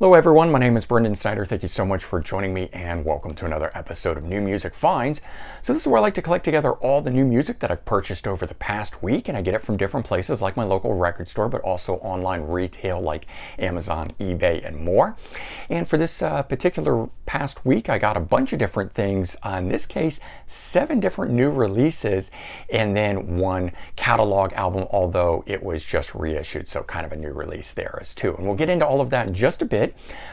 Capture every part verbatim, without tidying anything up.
Hello everyone, my name is Brendan Snyder. Thank you so much for joining me and welcome to another episode of New Music Finds. So this is where I like to collect together all the new music that I've purchased over the past week, and I get it from different places like my local record store, but also online retail like Amazon, eBay, and more. And for this uh, particular past week, I got a bunch of different things. Uh, in this case, seven different new releases and then one catalog album, although it was just reissued, so kind of a new release there is too. And we'll get into all of that in just a bit.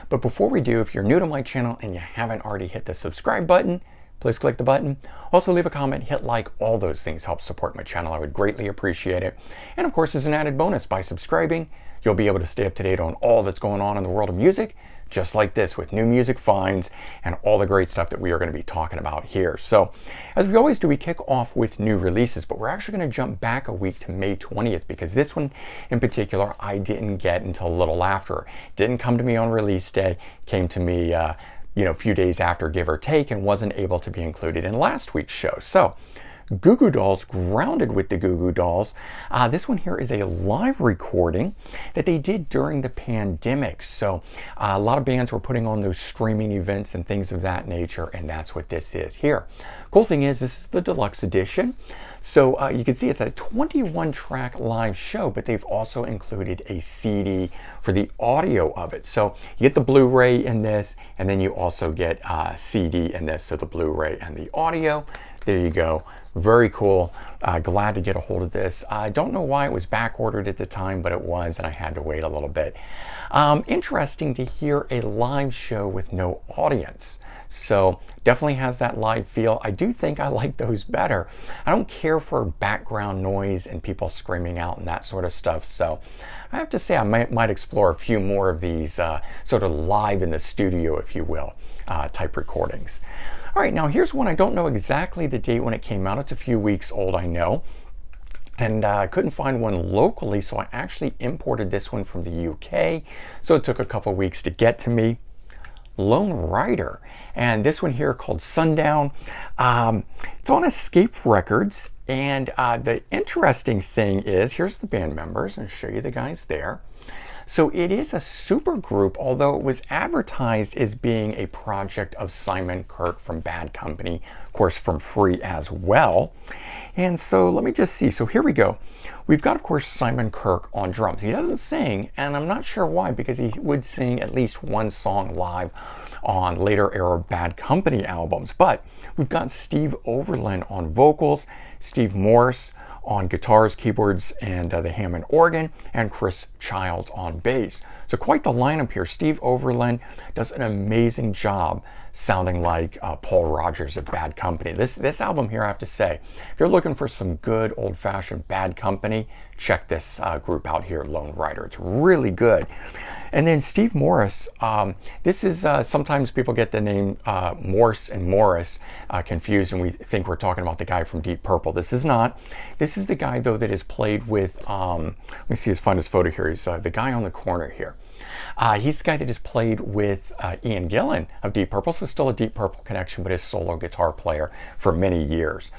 But before we do, if you're new to my channel and you haven't already hit the subscribe button, please click the button. Also leave a comment, hit like, all those things help support my channel. I would greatly appreciate it. And of course, as an added bonus, by subscribing, you'll be able to stay up to date on all that's going on in the world of music, just like this with New Music Finds and all the great stuff that we are going to be talking about here. So as we always do, we kick off with new releases, but we're actually going to jump back a week to May twentieth because this one in particular I didn't get until a little after. Didn't come to me on release day, came to me uh, you know, a few days after, give or take, and wasn't able to be included in last week's show. So Goo Goo Dolls, Grounded with the Goo Goo Dolls. Uh, this one here is a live recording that they did during the pandemic. So uh, a lot of bands were putting on those streaming events and things of that nature, and that's what this is here. Cool thing is, this is the deluxe edition. So uh, you can see it's a twenty-one track live show, but they've also included a C D for the audio of it. So you get the Blu-ray in this, and then you also get uh, C D in this, so the Blu-ray and the audio. There you go. Very cool. Uh, glad to get a hold of this. I don't know why it was back ordered at the time, but it was, and I had to wait a little bit. Um, interesting to hear a live show with no audience. So definitely has that live feel. I do think I like those better. I don't care for background noise and people screaming out and that sort of stuff. So I have to say I might, might explore a few more of these uh, sort of live in the studio, if you will, uh, type recordings. All right, now here's one. I don't know exactly the date when it came out. It's a few weeks old, I know. And I uh, couldn't find one locally, so I actually imported this one from the U K. So it took a couple weeks to get to me. Lone Rider, and this one here called Sundown. Um, it's on Escape Records, and uh, the interesting thing is, here's the band members, I'll show you the guys there. So it is a super group, although it was advertised as being a project of Simon Kirke from Bad Company, of course from Free as well. And so let me just see. So here we go. We've got, of course, Simon Kirke on drums. He doesn't sing, and I'm not sure why, because he would sing at least one song live on later era Bad Company albums. But we've got Steve Overlin on vocals, Steve Morse on guitars, keyboards, and uh, the Hammond organ, and Chris Childs on bass. So quite the lineup here. Steve Overlin does an amazing job sounding like uh, Paul Rodgers of Bad Company. This, this album here, I have to say, if you're looking for some good old-fashioned Bad Company, check this uh, group out here, Lone Rider. It's really good. And then Steve Morris, um, this is, uh, sometimes people get the name uh, Morse and Morris uh, confused, and we think we're talking about the guy from Deep Purple. This is not. This is the guy, though, that is played with, um, let me see, let's find his photo here. He's uh, the guy on the corner here. Uh, he's the guy that has played with uh, Ian Gillan of Deep Purple, so still a Deep Purple connection, but his solo guitar player for many years.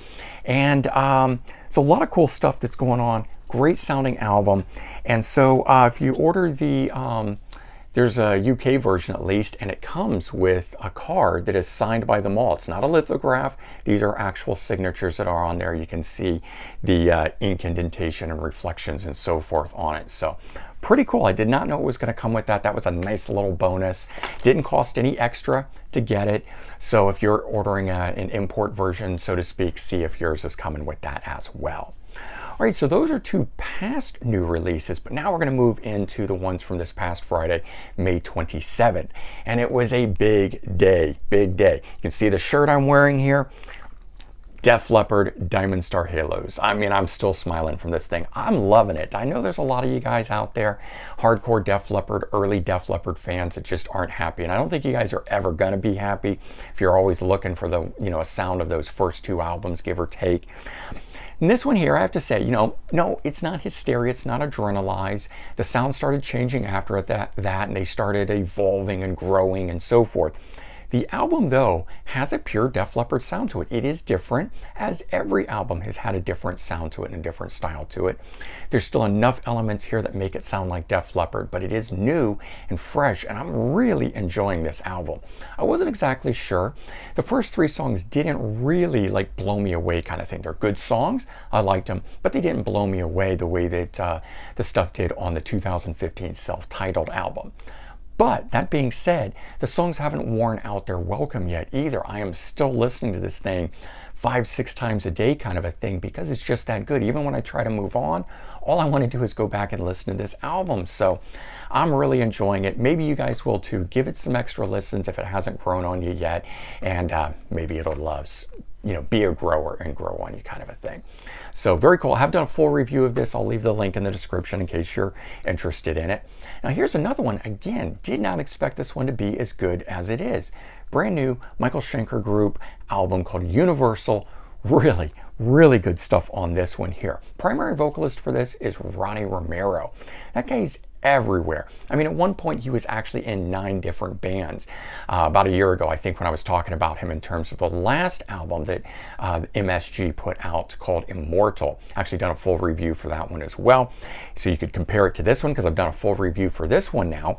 And um, so a lot of cool stuff that's going on. Great sounding album. And so uh, if you order the, um, there's a U K version at least, and it comes with a card that is signed by them all. It's not a lithograph. These are actual signatures that are on there. You can see the uh, ink indentation and reflections and so forth on it. So pretty cool. I did not know it was going to come with that. That was a nice little bonus. Didn't cost any extra to get it. So if you're ordering a, an import version, so to speak, see if yours is coming with that as well. All right, so those are two past new releases, but now we're gonna move into the ones from this past Friday, May twenty-seventh. And it was a big day, big day. You can see the shirt I'm wearing here. Def Leppard, Diamond Star Halos. I mean, I'm still smiling from this thing. I'm loving it. I know there's a lot of you guys out there, hardcore Def Leppard, early Def Leppard fans that just aren't happy. And I don't think you guys are ever gonna be happy if you're always looking for the, you know, a sound of those first two albums, give or take. And this one here, I have to say, you know, no, it's not Hysteria, it's not Adrenalize. The sound started changing after that, that, and they started evolving and growing and so forth. The album, though, has a pure Def Leppard sound to it. It is different, as every album has had a different sound to it and a different style to it. There's still enough elements here that make it sound like Def Leppard, but it is new and fresh, and I'm really enjoying this album. I wasn't exactly sure. The first three songs didn't really, like, blow me away kind of thing. They're good songs. I liked them, but they didn't blow me away the way that uh, the stuff did on the two thousand fifteen self-titled album. But that being said, the songs haven't worn out their welcome yet either. I am still listening to this thing five, six times a day kind of a thing because it's just that good. Even when I try to move on, all I want to do is go back and listen to this album. So I'm really enjoying it. Maybe you guys will too. Give it some extra listens if it hasn't grown on you yet. And uh, maybe it'll love, you know, be a grower and grow on you kind of a thing. So very cool. I have done a full review of this. I'll leave the link in the description in case you're interested in it. Now here's another one. Again, did not expect this one to be as good as it is. Brand new Michael Schenker Group album called Universal. Really, really good stuff on this one here. Primary vocalist for this is Ronnie Romero. That guy's everywhere. I mean, at one point he was actually in nine different bands. Uh, about a year ago, I think, when I was talking about him in terms of the last album that uh, M S G put out called Immortal. Actually done a full review for that one as well. So you could compare it to this one because I've done a full review for this one now.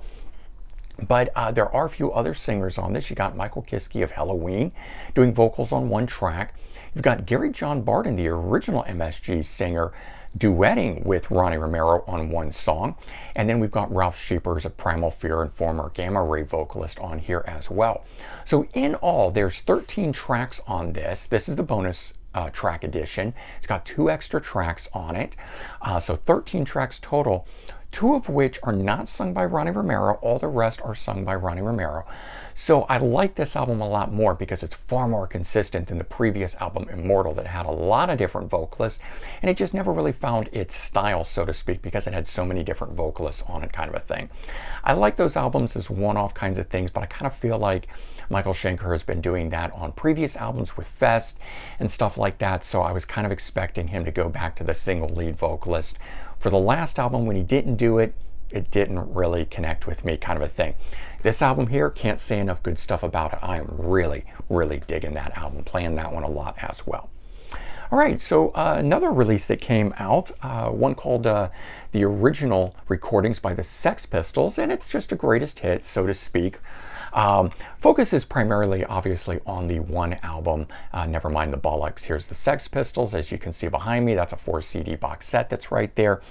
But uh, there are a few other singers on this. You got Michael Kiske of Helloween doing vocals on one track. You've got Gary John Barden, the original M S G singer, duetting with Ronnie Romero on one song. And then we've got Ralph Sheepers of Primal Fear and former Gamma Ray vocalist on here as well. So in all, there's thirteen tracks on this. This is the bonus uh, track edition. It's got two extra tracks on it. Uh, so thirteen tracks total, two of which are not sung by Ronnie Romero. All the rest are sung by Ronnie Romero. So I like this album a lot more because it's far more consistent than the previous album, Immortal, that had a lot of different vocalists, and it just never really found its style, so to speak, because it had so many different vocalists on it kind of a thing. I like those albums as one-off kinds of things, but I kind of feel like Michael Schenker has been doing that on previous albums with Fest and stuff like that, so I was kind of expecting him to go back to the single lead vocalist. For the last album, when he didn't do it, it didn't really connect with me kind of a thing. This album here, can't say enough good stuff about it. I am really, really digging that album, playing that one a lot as well. All right, so uh, another release that came out, uh, one called uh, The Original Recordings by the Sex Pistols, and it's just a greatest hit, so to speak. Um, focus is primarily, obviously, on the one album, uh, Never Mind the Bollocks, Here's the Sex Pistols. As you can see behind me, that's a four C D box set that's right there.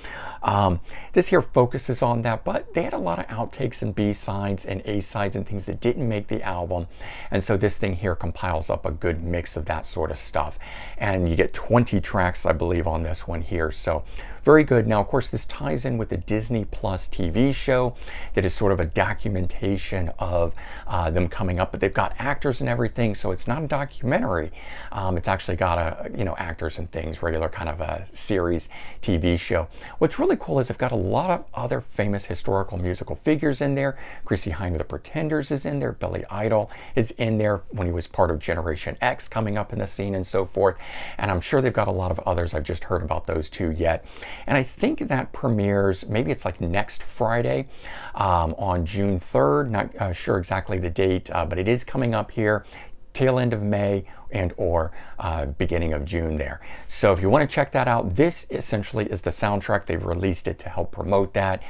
Um, this here focuses on that, but they had a lot of outtakes and B-sides and A-sides and things that didn't make the album. And so this thing here compiles up a good mix of that sort of stuff. And you get twenty tracks, I believe, on this one here. So very good. Now, of course, this ties in with the Disney Plus T V show that is sort of a documentation of Uh, them coming up, but they've got actors and everything, so it's not a documentary. Um, it's actually got a, you know, actors and things, regular kind of a series T V show. What's really cool is they've got a lot of other famous historical musical figures in there. Chrissie Hynde of the Pretenders is in there. Billy Idol is in there when he was part of Generation X coming up in the scene and so forth. And I'm sure they've got a lot of others. I've just heard about those two yet. And I think that premieres, maybe it's like next Friday um, on June third. Not uh, sure exactly the date, uh, but it is coming up here tail end of May and or uh, beginning of June there. So if you want to check that out, this essentially is the soundtrack. They've released it to help promote that.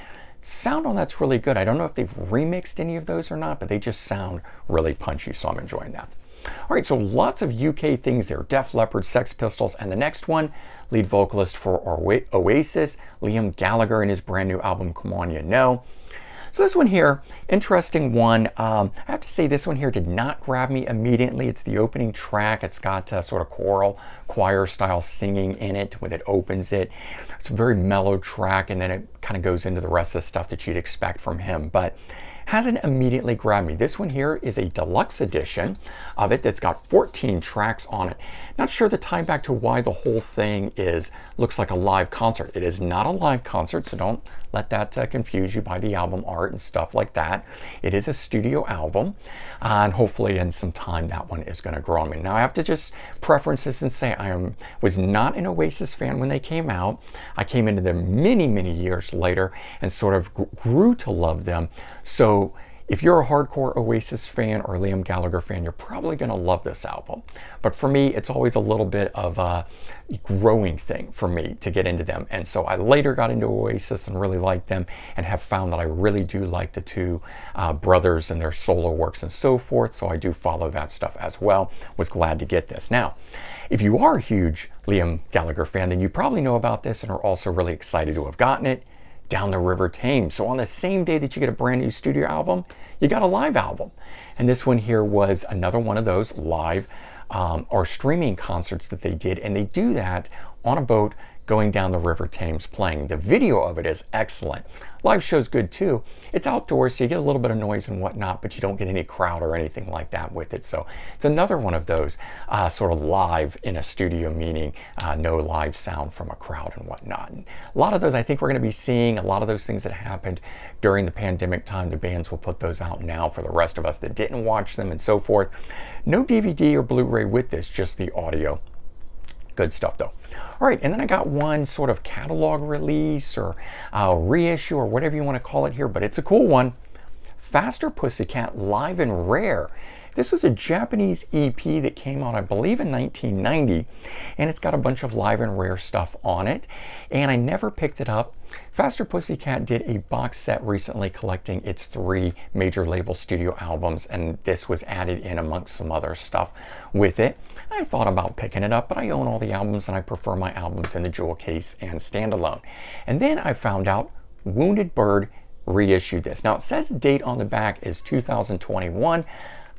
Sound on that's really good. I don't know if they've remixed any of those or not, but they just sound really punchy, so I'm enjoying that. All right, so lots of U K things there. Def Leppard, Sex Pistols, and the next one, lead vocalist for Oasis, Liam Gallagher, and his brand new album, Come On You Know. So this one here, interesting one. Um, I have to say this one here did not grab me immediately. It's the opening track. It's got uh, sort of choral, choir style singing in it when it opens it. It's a very mellow track, and then it kind of goes into the rest of the stuff that you'd expect from him, but hasn't immediately grabbed me. This one here is a deluxe edition of it that's got fourteen tracks on it. Not sure the tie back to why the whole thing is looks like a live concert. It is not a live concert, so don't let that uh, confuse you by the album art and stuff like that. It is a studio album, uh, and hopefully in some time that one is going to grow on me. Now I have to just preference this and say I am, was not an Oasis fan when they came out. I came into them many, many years later and sort of grew to love them. So If you're a hardcore Oasis fan or Liam Gallagher fan, you're probably going to love this album. But for me, it's always a little bit of a growing thing for me to get into them. And so I later got into Oasis and really liked them, and have found that I really do like the two uh, brothers and their solo works and so forth. So I do follow that stuff as well. Was glad to get this. Now, if you are a huge Liam Gallagher fan, then you probably know about this and are also really excited to have gotten it. Down the River Thames. So on the same day that you get a brand new studio album, you got a live album. And this one here was another one of those live um, or streaming concerts that they did. And they do that on a boat going down the River Thames playing. The video of it is excellent. Live show's good too. It's outdoors, so you get a little bit of noise and whatnot, but you don't get any crowd or anything like that with it. So it's another one of those uh, sort of live in a studio, meaning uh, no live sound from a crowd and whatnot. And a lot of those I think we're going to be seeing, a lot of those things that happened during the pandemic time. The bands will put those out now for the rest of us that didn't watch them and so forth. No D V D or Blu-ray with this, just the audio. Good stuff though. All right, and then I got one sort of catalog release or uh, reissue or whatever you want to call it here, but it's a cool one. Faster Pussycat Live and Rare. This was a Japanese E P that came out, I believe, in nineteen ninety, and it's got a bunch of live and rare stuff on it, and I never picked it up. Faster Pussycat did a box set recently collecting its three major label studio albums, and this was added in amongst some other stuff with it. I thought about picking it up, but I own all the albums, and I prefer my albums in the jewel case and standalone. And then I found out Wounded Bird reissued this. Now, it says the date on the back is two thousand twenty-one.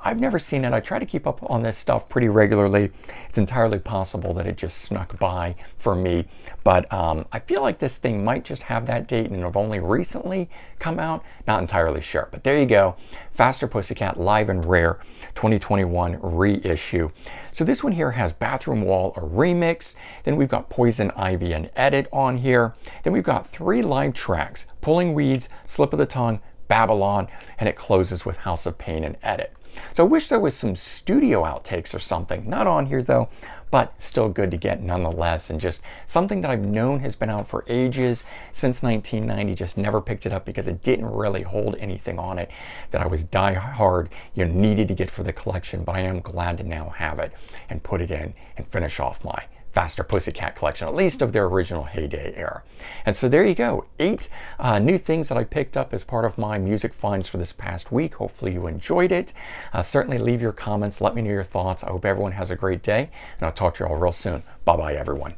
I've never seen it. I try to keep up on this stuff pretty regularly. It's entirely possible that it just snuck by for me, but um, I feel like this thing might just have that date and have only recently come out. Not entirely sure, but there you go. Faster Pussycat Live and Rare twenty twenty-one reissue. So this one here has Bathroom Wall, a remix. Then we've got Poison Ivy, an edit on here. Then we've got three live tracks, Pulling Weeds, Slip of the Tongue, Babylon, and it closes with House of Pain, an edit. So I wish there was some studio outtakes or something. Not on here though, but still good to get nonetheless, and just something that I've known has been out for ages, since nineteen ninety, just never picked it up because it didn't really hold anything on it that I was die hard, you know, needed to get for the collection, but I am glad to now have it and put it in and finish off my Faster Pussycat collection, at least of their original heyday era. And so there you go, eight uh, new things that I picked up as part of my music finds for this past week. Hopefully you enjoyed it. Uh, certainly leave your comments, let me know your thoughts. I hope everyone has a great day, and I'll talk to you all real soon. Bye bye everyone.